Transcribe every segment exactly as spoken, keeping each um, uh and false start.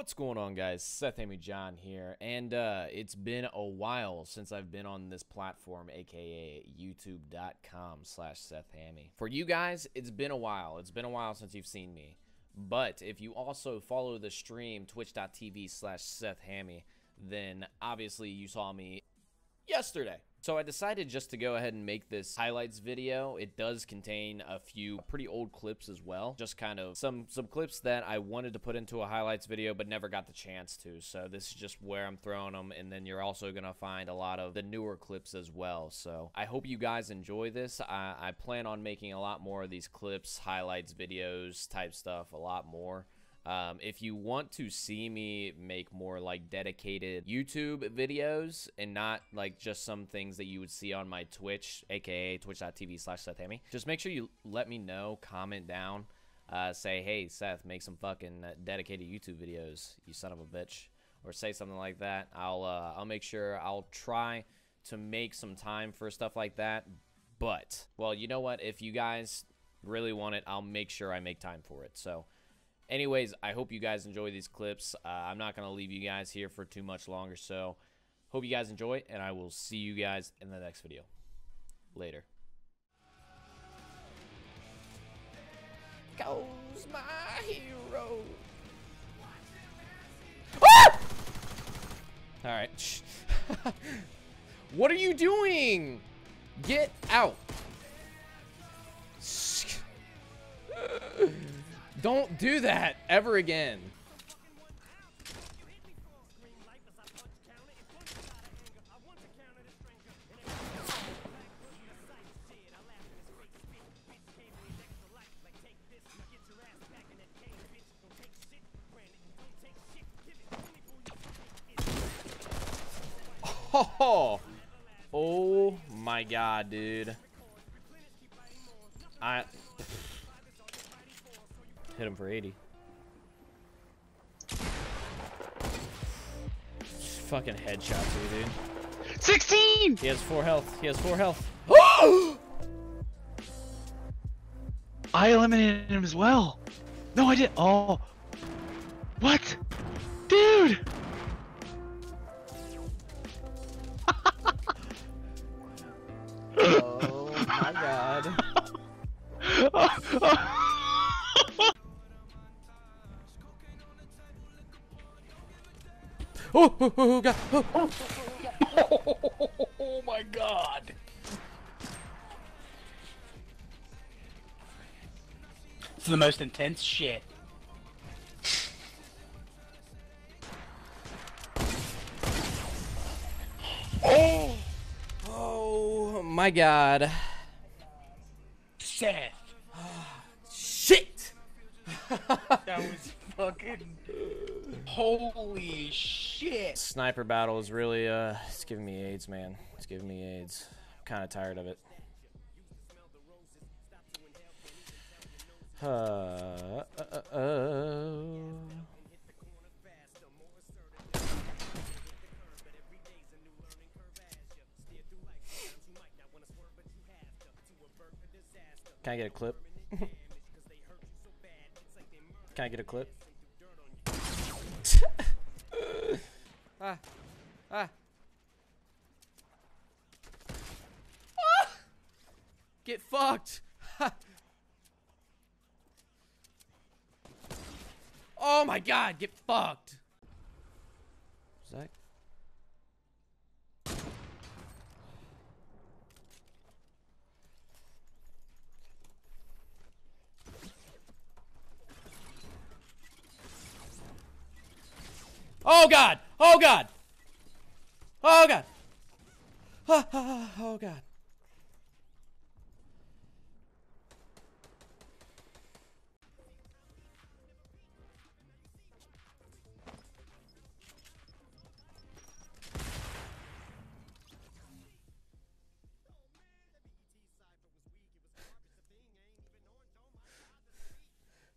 What's going on, guys? Seth Hami John here, and uh, it's been a while since I've been on this platform, aka youtube dot com slash Seth Hami. For you guys, it's been a while. It's been a while since you've seen me. But if you also follow the stream, twitch dot t v slash Seth Hami, then obviously you saw me yesterday. So I decided just to go ahead and make this highlights video. It does contain a few pretty old clips as well. Just kind of some, some clips that I wanted to put into a highlights video but never got the chance to. So this is just where I'm throwing them. And then you're also going to find a lot of the newer clips as well. So I hope you guys enjoy this. I, I plan on making a lot more of these clips, highlights, videos type stuff, a lot more. Um, if you want to see me make more like dedicated YouTube videos and not like just some things that you would see on my Twitch, aka twitch dot t v slash Seth Hami, just make sure you let me know, comment down, uh, say, hey, Seth, make some fucking dedicated YouTube videos, you son of a bitch, or say something like that. I'll, uh, I'll make sure I'll try to make some time for stuff like that. But, well, you know what? If you guys really want it, I'll make sure I make time for it. So anyways, I hope you guys enjoy these clips. Uh, I'm not going to leave you guys here for too much longer, so hope you guys enjoy, and I will see you guys in the next video. Later. Goes my hero. Ah! All right. What are you doing? Get out. Don't do that ever again. Oh, oh my God, dude. I... Hit him for eighty. Just fucking headshots, dude. sixteen! He has four health. He has four health. Oh! I eliminated him as well. No, I didn't. Oh. What? Dude! Oh my God. Oh, oh. Oh, oh, oh, God. Oh, oh, oh, oh, oh, oh my God. It's the most intense shit. Oh, oh my God. Shit. Shit. That was fucking... Holy shit! Sniper battle is really, uh, it's giving me AIDS, man. It's giving me AIDS. I'm kind of tired of it. Uh, uh, uh, uh. Can I get a clip? Can I get a clip? Ah. Ah. Ah. Get fucked. Oh my God, get fucked. Zach. Oh God! Oh God! Oh God! Oh, oh, oh God!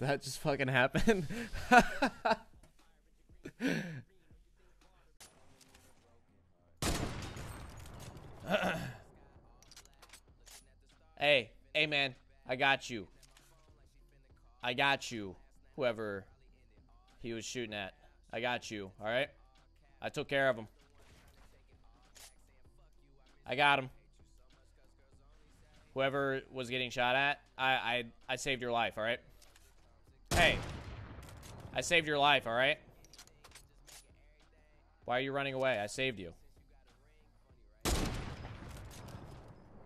That just fucking happened. Hey, hey man, I got you. I got you, whoever he was shooting at. I got you, all right? I took care of him. I got him. Whoever was getting shot at, I, I, I saved your life, all right? Hey, I saved your life, all right? Why are you running away? I saved you. Oh,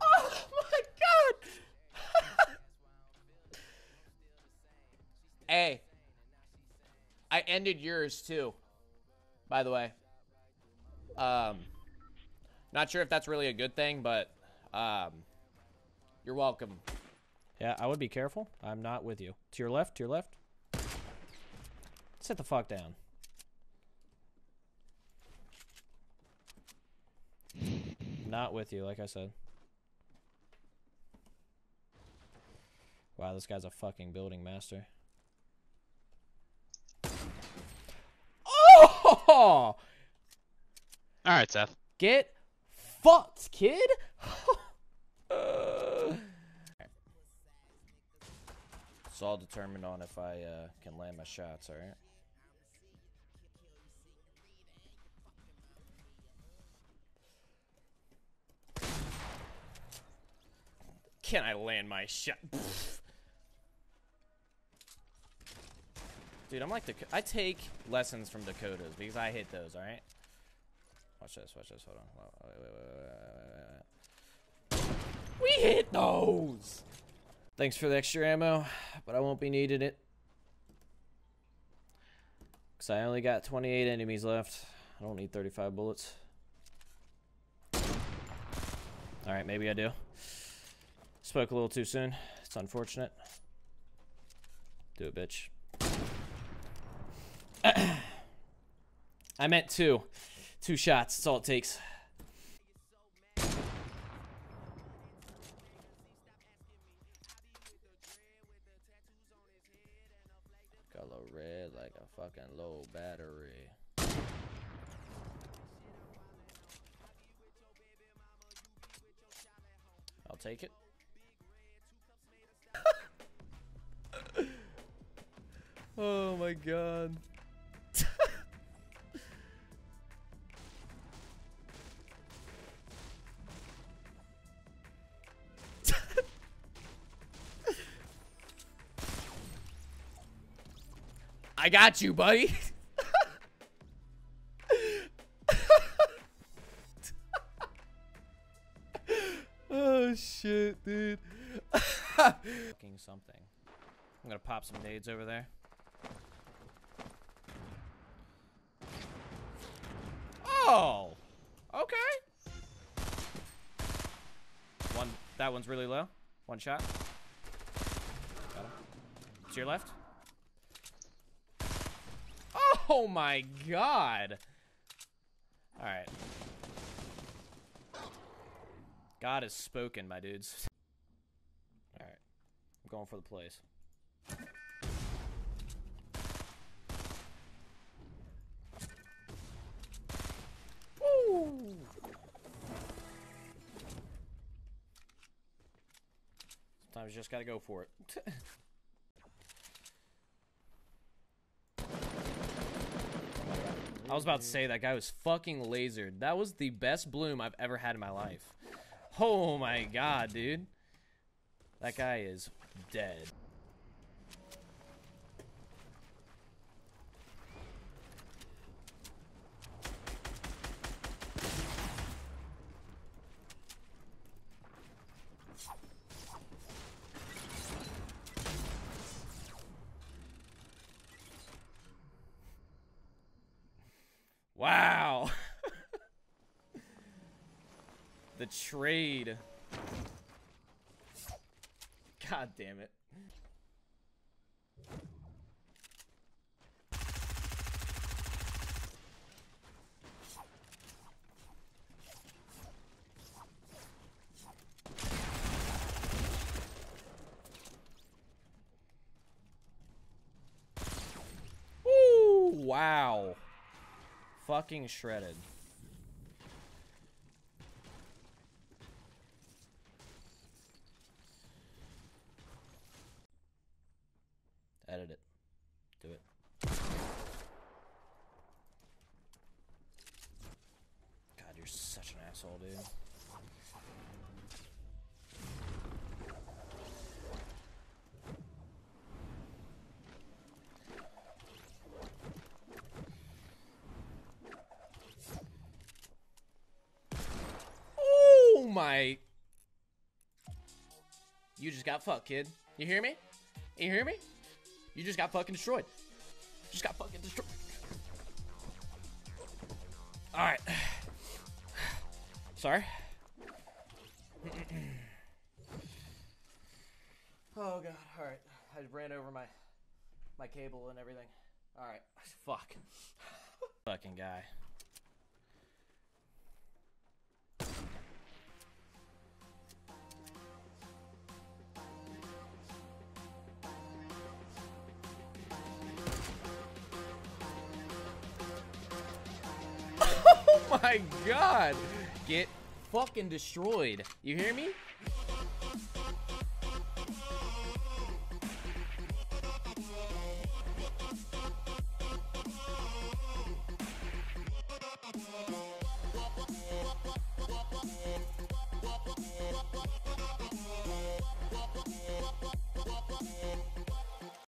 my God. Hey, I ended yours, too, by the way. Um, not sure if that's really a good thing, but um, you're welcome. Yeah, I would be careful. I'm not with you. To your left, to your left. Sit the fuck down. Not with you, like I said. Wow, this guy's a fucking building master. Oh! All right, Seth. Get fucked, kid. uh... It's all determined on if I uh, can land my shots. All right. Can I land my shot? Dude, I'm like, Dak- I take lessons from Dakotas because I hit those, all right? Watch this, watch this, hold on. Wait, wait, wait, wait, wait, wait. We hit those! Thanks for the extra ammo, but I won't be needing it. Because I only got twenty-eight enemies left. I don't need thirty-five bullets. All right, maybe I do. Spoke a little too soon. It's unfortunate. Do it, bitch. I meant two. Two shots. That's all it takes. Color red like a fucking low battery. I'll take it. Oh my God. I got you, buddy. Oh shit, dude. Fucking something. I'm gonna pop some nades over there. Oh, okay. One, that one's really low. One shot. Got him. To your left. Oh my God. All right. God has spoken, my dudes. All right, I'm going for the plays. Sometimes you just gotta go for it. I was about to say that guy was fucking lasered. That was the best bloom I've ever had in my life. Oh my God, dude. That guy is dead. Wow. The trade. God damn it. Ooh, wow. Fucking shredded. Edit it. Do it. You're such an asshole, dude. Oh my. You just got fucked, kid. You hear me? You hear me? You just got fucking destroyed. Just got fucking destroyed. Alright. Sorry. Oh god, alright. I just ran over my my cable and everything. Alright. Fuck. Fucking guy. Oh my god, get fucking destroyed. You hear me?